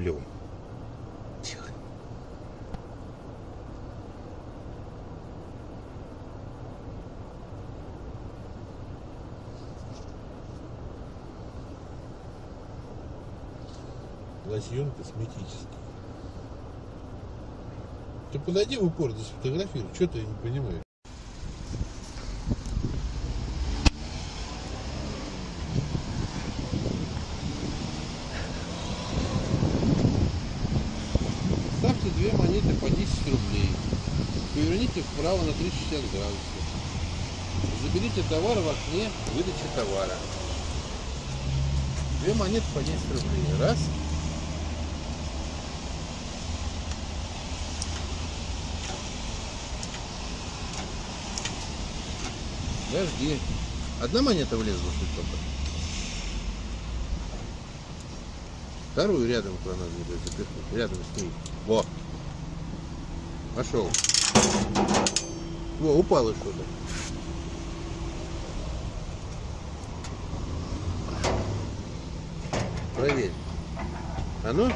куплю. Тихо. Лосьон косметический. Ты подойди в упор, да сфотографируй. Что-то я не понимаю. Ставьте две монеты по 10 рублей. Поверните вправо на 360 градусов. Заберите товар в окне выдачи товара. Две монеты по 10 рублей. Раз. Подожди. Одна монета влезла, что-то. Вторую рядом куда надо будет запихнуть. Рядом с ней. Во. Пошел. Во, упало что-то. Проверь. А ну?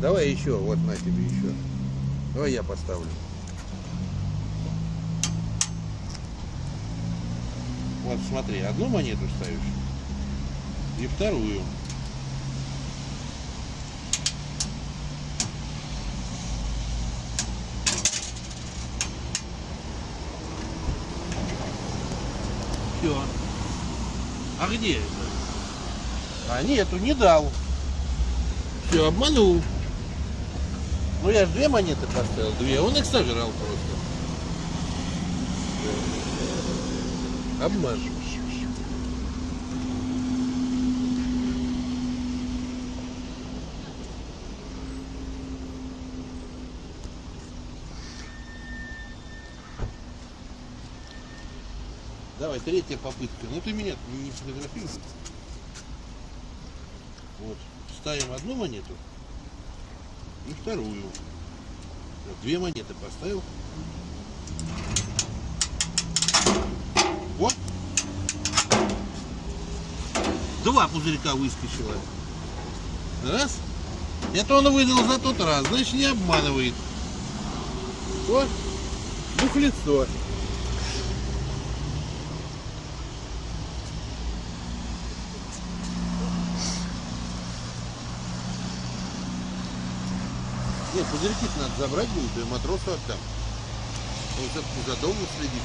Давай еще. Вот на тебе еще. Давай я поставлю. Вот смотри, одну монету ставишь и вторую. Все. А где это? А нету, не дал. Все, обманул. Ну я же две монеты поставил, две. Он их сожрал просто. Обмажу. Давай, третья попытка. Ну ты меня не фотографируешь. Вот. Ставим одну монету и вторую. Две монеты поставил. Вот. Два пузырька выскочило. Раз. Это он выдал за тот раз. Значит, не обманывает. Вот. Бухлецо. Нет, пузырьки-то надо забрать будет, и матросу отдам. Он все-таки за домом следит.